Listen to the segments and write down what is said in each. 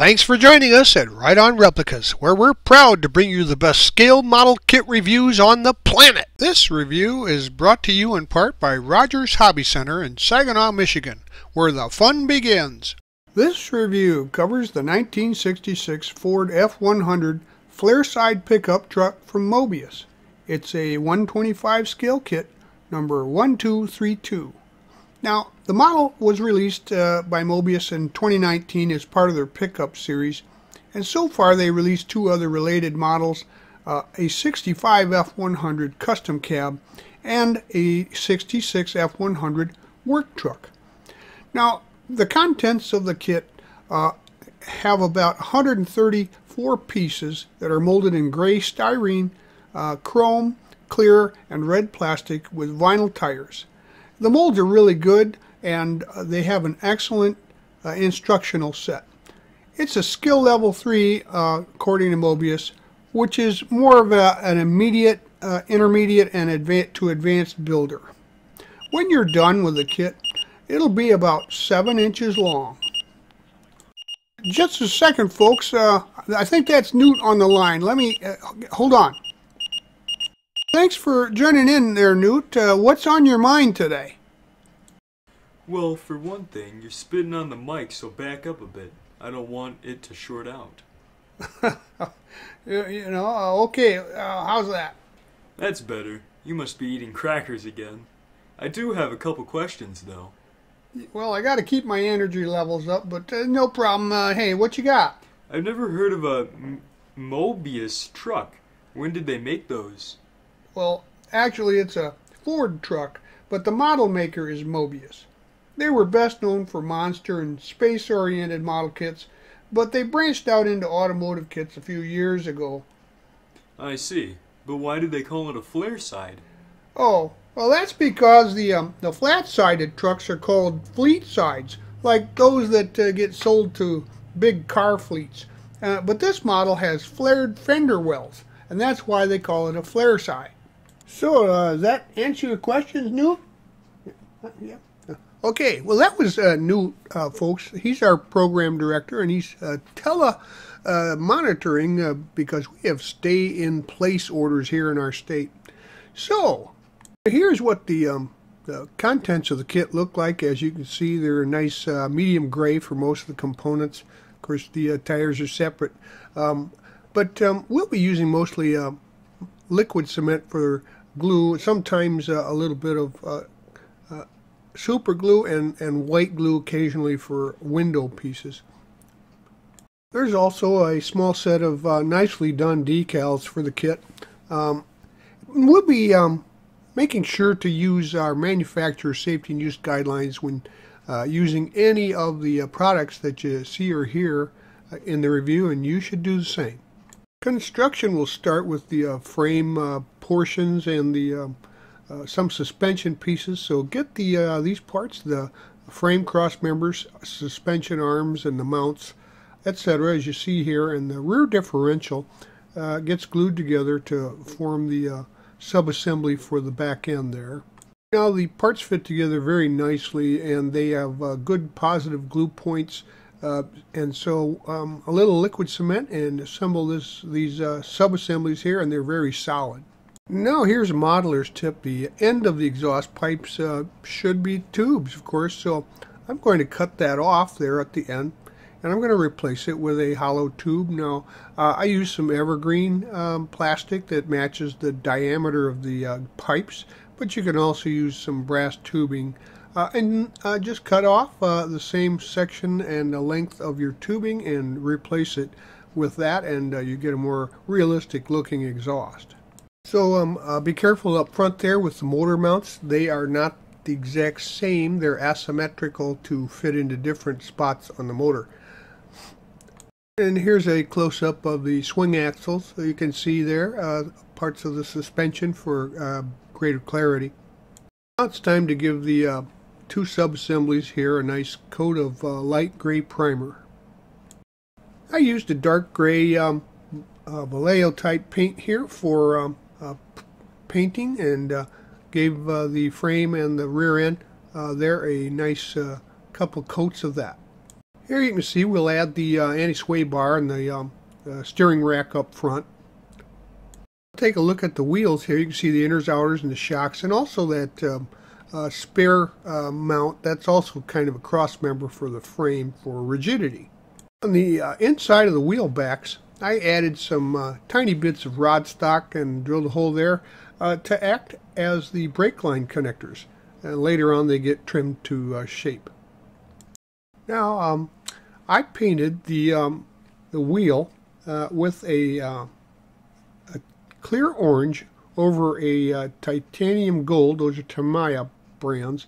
Thanks for joining us at Right On Replicas, where we're proud to bring you the best scale model kit reviews on the planet. This review is brought to you in part by Rogers Hobby Center in Saginaw, Michigan, where the fun begins. This review covers the 1966 Ford F-100 flare side pickup truck from Moebius. It's a 1/25 scale kit, number 1232. Now, the model was released by Moebius in 2019 as part of their pickup series, and so far they released two other related models, a 65 F-100 custom cab and a 66 F-100 work truck. Now, the contents of the kit have about 134 pieces that are molded in gray styrene, chrome, clear, and red plastic with vinyl tires. The molds are really good, and they have an excellent instructional set. It's a skill level 3, according to Moebius, which is more of an immediate, intermediate, and advanced builder. When you're done with the kit, it'll be about 7 inches long. Just a second, folks. I think that's Newt on the line. Let me hold on. Thanks for joining in there, Newt. What's on your mind today? Well, for one thing, you're spitting on the mic, so back up a bit. I don't want it to short out. You know, okay, how's that? That's better. You must be eating crackers again. I do have a couple questions, though. Well, I gotta keep my energy levels up, but no problem. Hey, what you got? I've never heard of a Moebius truck. When did they make those? Well, actually it's a Ford truck, but the model maker is Moebius. They were best known for monster and space-oriented model kits, but they branched out into automotive kits a few years ago. I see. But why do they call it a flare side? Oh, well that's because the flat-sided trucks are called fleet sides, like those that get sold to big car fleets. But this model has flared fender wells, and that's why they call it a flare side. So, does that answer your questions, Newt? Yeah. Okay, well that was Newt, folks. He's our program director, and he's tele-monitoring because we have stay-in-place orders here in our state. So, here's what the contents of the kit look like. As you can see, they're a nice medium gray for most of the components. Of course, the tires are separate. But we'll be using mostly liquid cement for glue, sometimes a little bit of super glue and white glue occasionally for window pieces. There's also a small set of nicely done decals for the kit. We'll be making sure to use our manufacturer safety and use guidelines when using any of the products that you see or hear in the review, and you should do the same. Construction will start with the frame portions and the some suspension pieces. So get the these parts, the frame cross members, suspension arms, and the mounts, etc. As you see here, and the rear differential gets glued together to form the subassembly for the back end there. Now the parts fit together very nicely, and they have good positive glue points. And so a little liquid cement and assemble these sub-assemblies here, and they're very solid. Now here's a modeler's tip. The end of the exhaust pipes should be tubes, of course, so I'm going to cut that off there at the end, and I'm going to replace it with a hollow tube. Now I use some Evergreen plastic that matches the diameter of the pipes, but you can also use some brass tubing. And just cut off the same section and the length of your tubing and replace it with that, and you get a more realistic looking exhaust. So be careful up front there with the motor mounts. They are not the exact same. They're asymmetrical to fit into different spots on the motor. And here's a close-up of the swing axles. So you can see there parts of the suspension for greater clarity. Now it's time to give the two sub-assemblies here a nice coat of light gray primer. I used a dark gray Vallejo type paint here for painting, and gave the frame and the rear end there a nice couple coats of that. Here you can see we'll add the anti-sway bar and the steering rack up front. Take a look at the wheels here. You can see the inners, outers, and the shocks, and also that spare mount. That's also kind of a cross member for the frame for rigidity. On the inside of the wheel backs, I added some tiny bits of rod stock and drilled a hole there to act as the brake line connectors. And later on they get trimmed to shape. Now I painted the wheel with a clear orange over a titanium gold. Those are Tamiya brands.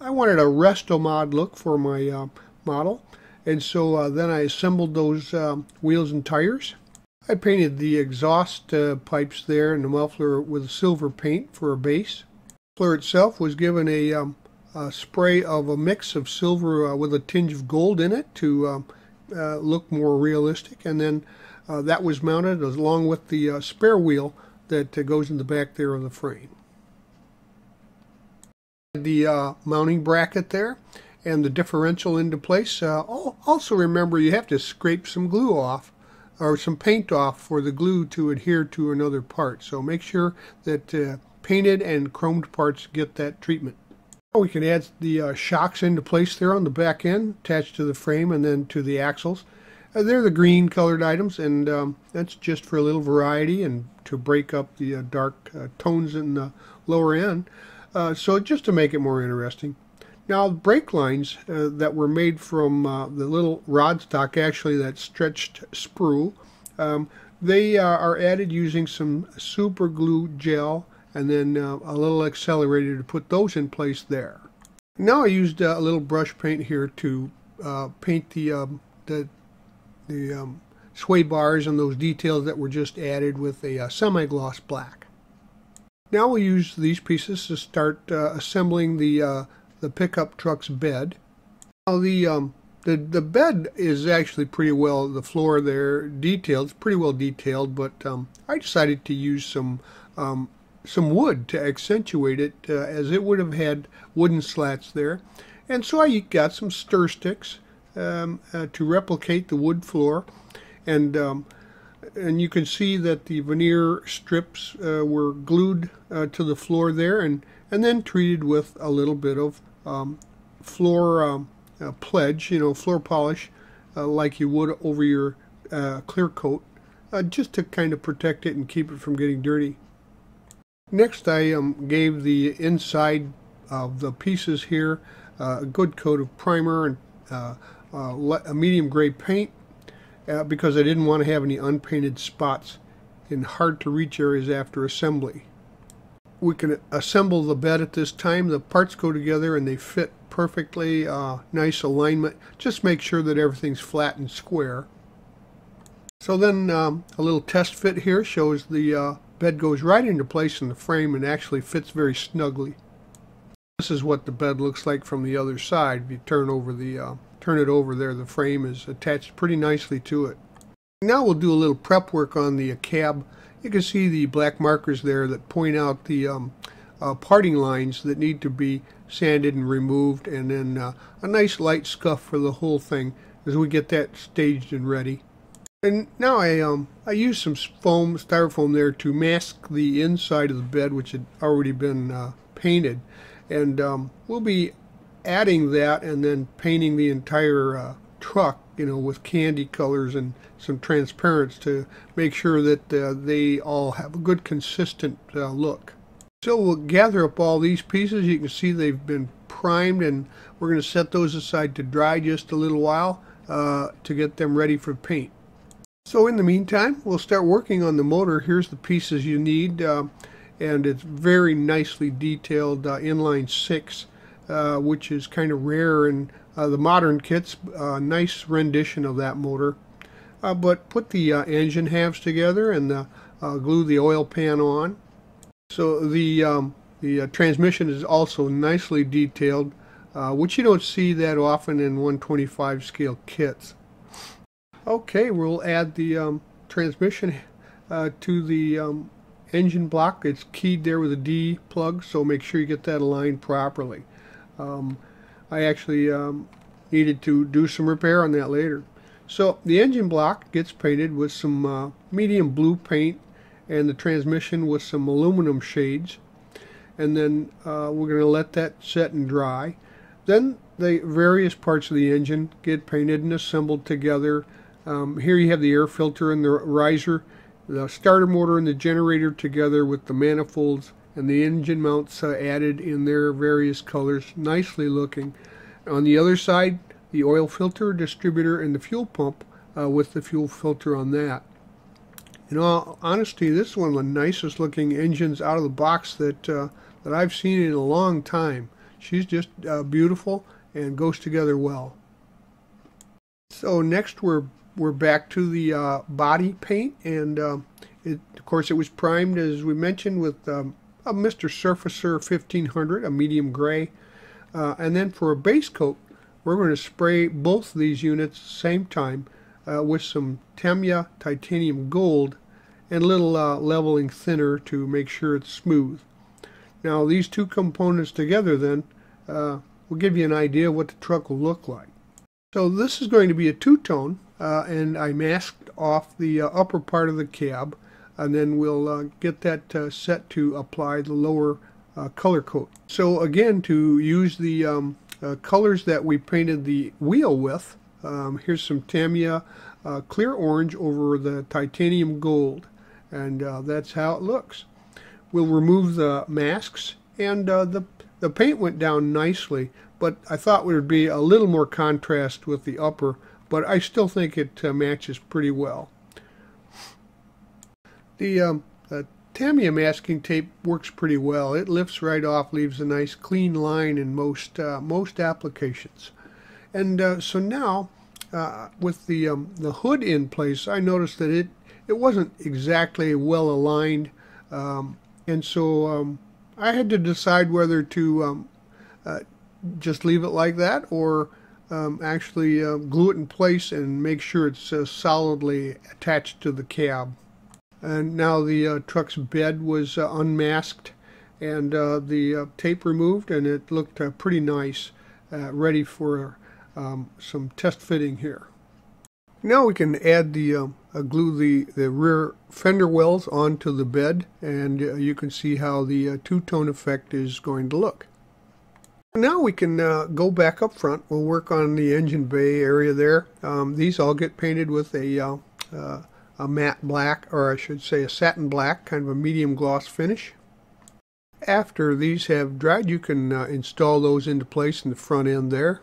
I wanted a resto mod look for my model. And so then I assembled those wheels and tires. I painted the exhaust pipes there and the muffler with silver paint for a base. The muffler itself was given a spray of a mix of silver with a tinge of gold in it to look more realistic. And then that was mounted along with the spare wheel that goes in the back there of the frame. The mounting bracket there and the differential into place. Also remember you have to scrape some glue off or some paint off for the glue to adhere to another part. So make sure that painted and chromed parts get that treatment. We can add the shocks into place there on the back end, attached to the frame and then to the axles. They're the green colored items, and that's just for a little variety and to break up the dark tones in the lower end. So just to make it more interesting. Now the brake lines that were made from the little rod stock, actually that stretched sprue, they are added using some super glue gel and then a little accelerator to put those in place there. Now I used a little brush paint here to paint the sway bars and those details that were just added with a semi-gloss black. Now we'll use these pieces to start assembling the pickup truck's bed. Now the bed is actually pretty well, the floor there, detailed. It's pretty well detailed, but I decided to use some wood to accentuate it as it would have had wooden slats there. And so I got some stir sticks to replicate the wood floor, and you can see that the veneer strips were glued to the floor there, and then treated with a little bit of floor pledge, you know, floor polish, like you would over your clear coat, just to kind of protect it and keep it from getting dirty. Next I gave the inside of the pieces here a good coat of primer and a medium gray paint because I didn't want to have any unpainted spots in hard to reach areas after assembly. We can assemble the bed at this time. The parts go together and they fit perfectly, nice alignment. Just make sure that everything's flat and square. So then a little test fit here shows the bed goes right into place in the frame and actually fits very snugly. This is what the bed looks like from the other side. If you turn it over there, the frame is attached pretty nicely to it. Now we'll do a little prep work on the cab. You can see the black markers there that point out the parting lines that need to be sanded and removed, and then a nice light scuff for the whole thing as we get that staged and ready. And now I used some foam, styrofoam there to mask the inside of the bed, which had already been painted, and we'll be adding that and then painting the entire truck, you know, with candy colors and some transparents to make sure that they all have a good consistent look. So we'll gather up all these pieces. You can see they've been primed, and we're going to set those aside to dry just a little while to get them ready for paint. So in the meantime, we'll start working on the motor. Here's the pieces you need, and it's very nicely detailed inline 6, which is kind of rare in the modern kits. Nice rendition of that motor. But put the engine halves together and glue the oil pan on. So the transmission is also nicely detailed, which you don't see that often in 1/25 scale kits. Okay, we'll add the transmission to the engine block. It's keyed there with a D plug, so make sure you get that aligned properly. I actually needed to do some repair on that later. So the engine block gets painted with some medium blue paint, and the transmission with some aluminum shades, and then we're going to let that set and dry. Then the various parts of the engine get painted and assembled together. Here you have the air filter and the riser, the starter motor and the generator together with the manifolds and the engine mounts added in their various colors, nicely looking. On the other side, the oil filter, distributor, and the fuel pump with the fuel filter on that. In all honesty, this is one of the nicest looking engines out of the box that, I've seen in a long time. She's just beautiful and goes together well. So next we're back to the body paint, and of course it was primed, as we mentioned, with a Mr. Surfacer 1500, a medium gray, and then for a base coat we're going to spray both these units at the same time with some Tamiya titanium gold and a little leveling thinner to make sure it's smooth. Now these two components together then will give you an idea of what the truck will look like. So this is going to be a two-tone, and I masked off the upper part of the cab, and then we'll get that set to apply the lower color coat. So again, to use the colors that we painted the wheel with, here's some Tamiya clear orange over the titanium gold, and that's how it looks. We'll remove the masks, and the paint went down nicely, but I thought there would be a little more contrast with the upper, but I still think it matches pretty well. The Tamiya masking tape works pretty well. It lifts right off, leaves a nice clean line in most applications. And so now, with the hood in place, I noticed that it wasn't exactly well aligned, and so I had to decide whether to just leave it like that, or actually glue it in place and make sure it's solidly attached to the cab. And now the truck's bed was unmasked, and the tape removed, and it looked pretty nice, ready for some test fitting here. Now we can add the glue the rear fender wells onto the bed, and you can see how the two-tone effect is going to look. Now we can go back up front. We'll work on the engine bay area there. These all get painted with a matte black, or I should say a satin black, kind of a medium gloss finish. After these have dried, you can install those into place in the front end there.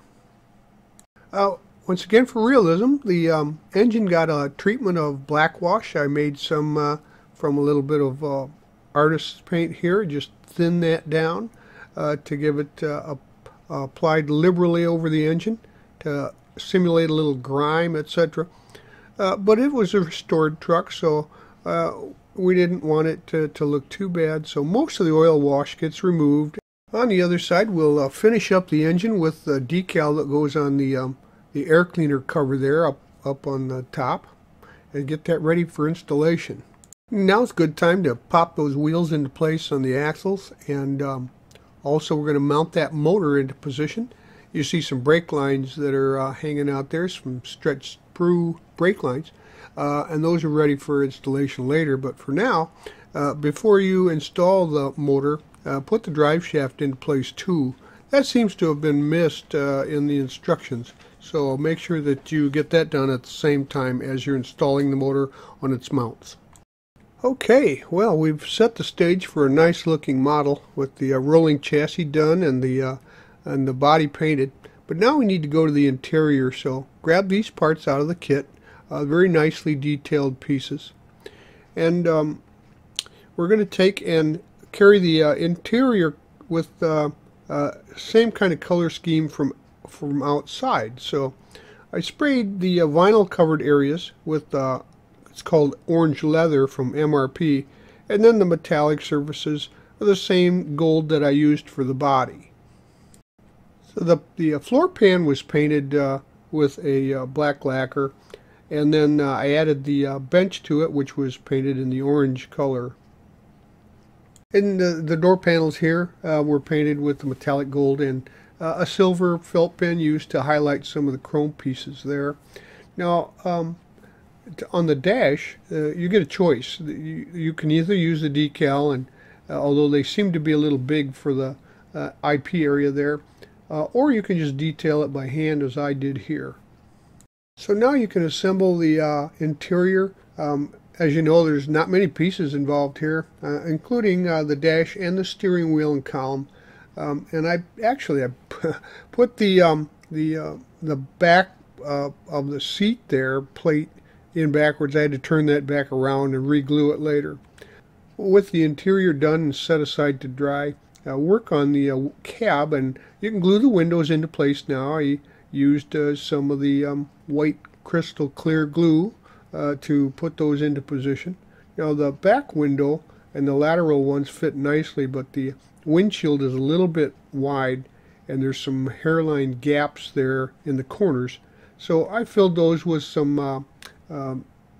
Once again, for realism, the engine got a treatment of black wash. I made some from a little bit of artist's paint here, just thin that down to give it applied liberally over the engine to simulate a little grime, etc. But it was a restored truck, so we didn't want it to look too bad, so most of the oil wash gets removed. On the other side, we'll finish up the engine with the decal that goes on the air cleaner cover there up on the top, and get that ready for installation. Now it's a good time to pop those wheels into place on the axles, and also we're going to mount that motor into position. You see some brake lines that are hanging out there, some stretched sprue brake lines, and those are ready for installation later. But for now, before you install the motor, put the drive shaft into place too. That seems to have been missed in the instructions, so make sure that you get that done at the same time as you're installing the motor on its mounts. Okay, well, we've set the stage for a nice looking model with the rolling chassis done and the body painted, but now we need to go to the interior, so grab these parts out of the kit, very nicely detailed pieces, and we're going to take and carry the interior with the same kind of color scheme from outside. So I sprayed the vinyl covered areas with it's called orange leather from MRP, and then the metallic surfaces are the same gold that I used for the body. So the floor pan was painted with a black lacquer, and then I added the bench to it, which was painted in the orange color. And the door panels here were painted with the metallic gold, and a silver felt pen used to highlight some of the chrome pieces there. Now on the dash, you get a choice. You can either use the decal, and although they seem to be a little big for the IP area there, or you can just detail it by hand as I did here. So now you can assemble the interior. As you know, there's not many pieces involved here, including the dash and the steering wheel and column. And I put the back of the seat there plate in backwards. I had to turn that back around and re-glue it later. With the interior done and set aside to dry, work on the cab, and you can glue the windows into place now. I used some of the white crystal clear glue to put those into position. Now the back window and the lateral ones fit nicely, but the windshield is a little bit wide and there's some hairline gaps there in the corners, so I filled those with some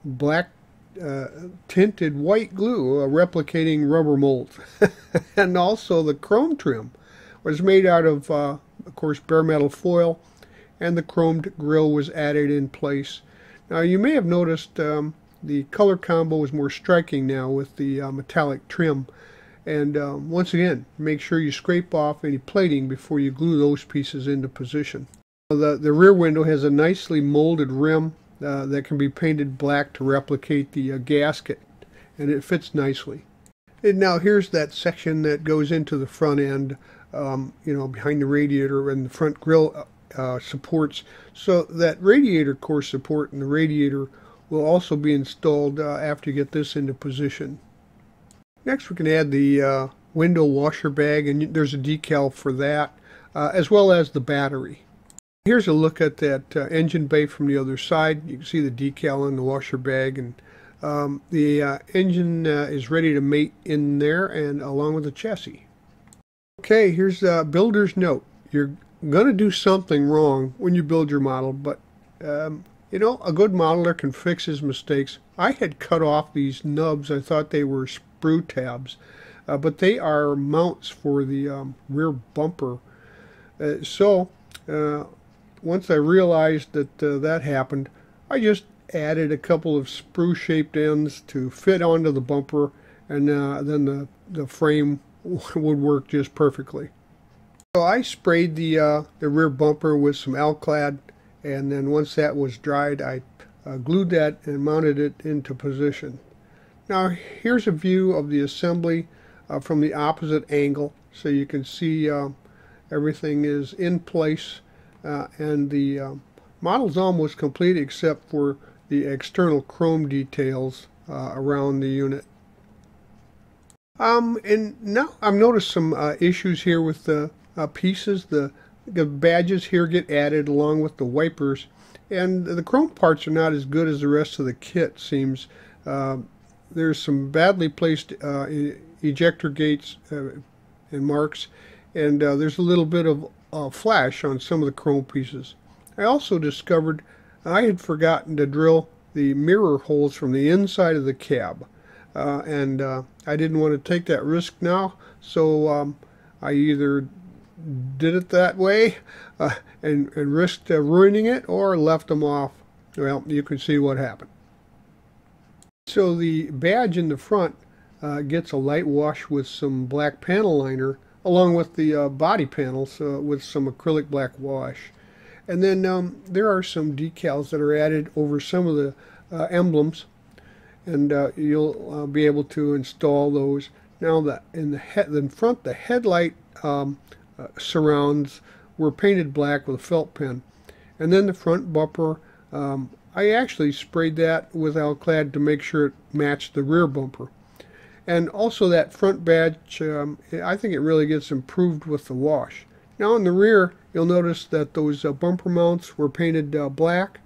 black tinted white glue, replicating rubber mold. And also the chrome trim was made out of course, bare metal foil, and the chromed grille was added in place. Now you may have noticed the color combo is more striking now with the metallic trim. And once again, make sure you scrape off any plating before you glue those pieces into position. The rear window has a nicely molded rim that can be painted black to replicate the gasket, and it fits nicely. And now here's that section that goes into the front end, you know, behind the radiator and the front grille supports. So that radiator core support and the radiator will also be installed after you get this into position. Next we can add the window washer bag, and there's a decal for that, as well as the battery. Here's a look at that engine bay from the other side. You can see the decal on the washer bag, and the engine is ready to mate in there, and along with the chassis. Okay, here's the builder's note. You're going to do something wrong when you build your model, but you know, a good modeler can fix his mistakes. I had cut off these nubs. I thought they were sprue tabs, but they are mounts for the rear bumper. Once I realized that that happened, I just added a couple of sprue-shaped ends to fit onto the bumper, and then the frame would work just perfectly. So I sprayed the rear bumper with some Alclad, and then once that was dried, I glued that and mounted it into position. Now here's a view of the assembly from the opposite angle, so you can see everything is in place. And the model's almost complete except for the external chrome details around the unit. And now I've noticed some issues here with the pieces. The badges here get added along with the wipers, and the chrome parts are not as good as the rest of the kit, seems. There's some badly placed ejector gates and marks, and there's a little bit of flash on some of the chrome pieces. I also discovered I had forgotten to drill the mirror holes from the inside of the cab, and I didn't want to take that risk now, so I either did it that way and risked ruining it, or left them off. Well, you can see what happened. So the badge in the front gets a light wash with some black panel liner, along with the body panels with some acrylic black wash. And then there are some decals that are added over some of the emblems, and you'll be able to install those. Now in front the headlight surrounds were painted black with a felt pen, and then the front bumper, I actually sprayed that with Alclad to make sure it matched the rear bumper. And also that front badge, I think it really gets improved with the wash. Now in the rear, you'll notice that those bumper mounts were painted black,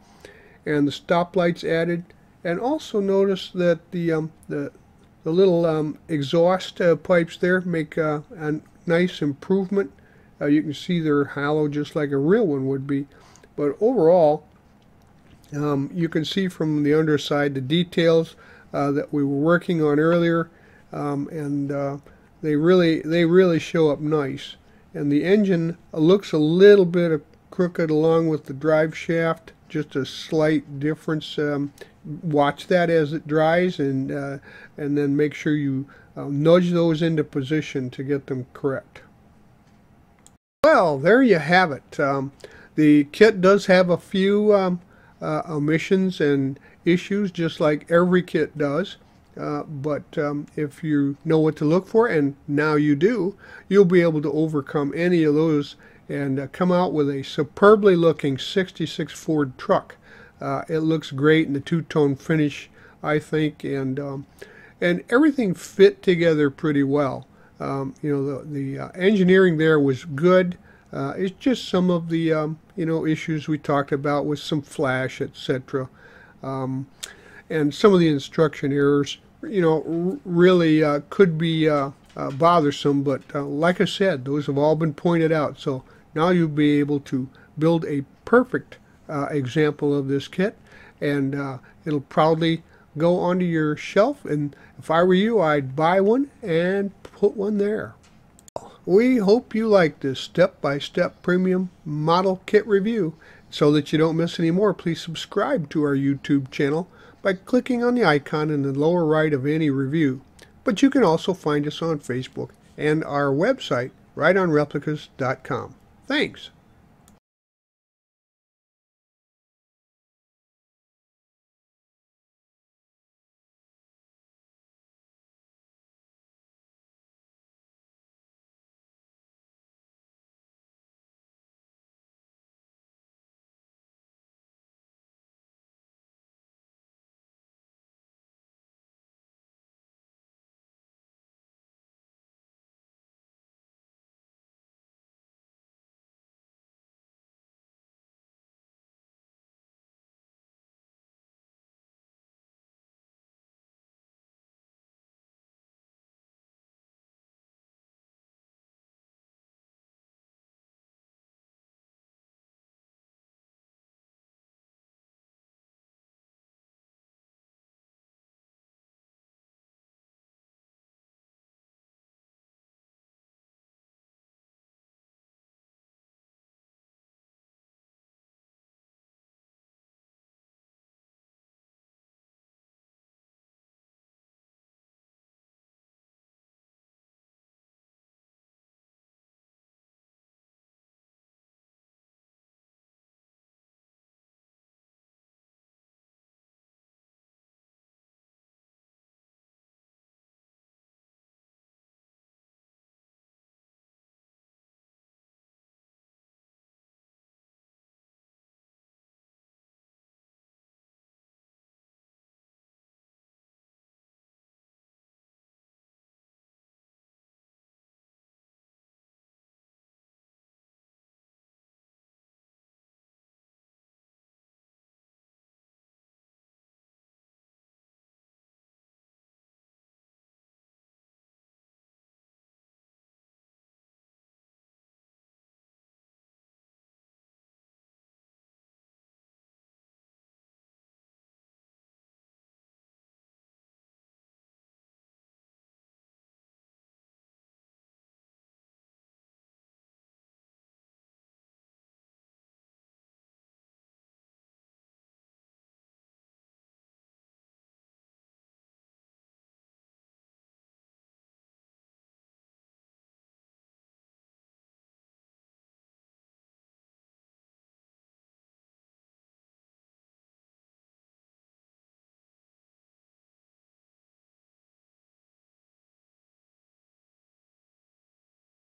and the stoplights added. And also notice that the little exhaust pipes there make a nice improvement. You can see they're hollow, just like a real one would be. But overall, you can see from the underside the details that we were working on earlier. And they really show up nice. and the engine looks a little bit crooked along with the drive shaft, just a slight difference. Watch that as it dries, and then make sure you nudge those into position to get them correct. Well, there you have it. The kit does have a few omissions and issues, just like every kit does. But if you know what to look for, and now you do, you'll be able to overcome any of those and come out with a superbly looking 66 Ford truck. It looks great in the two-tone finish, I think, and everything fit together pretty well. You know, the engineering there was good. It's just some of the you know, issues we talked about with some flash, etc. And some of the instruction errors, you know, really could be bothersome, but like I said, those have all been pointed out, so now you'll be able to build a perfect example of this kit, and it'll proudly go onto your shelf, and if I were you, I'd buy one and put one there. We hope you like this step-by-step premium model kit review. So that you don't miss any more, please subscribe to our YouTube channel by clicking on the icon in the lower right of any review. But you can also find us on Facebook and our website, rightonreplicas.com. Thanks!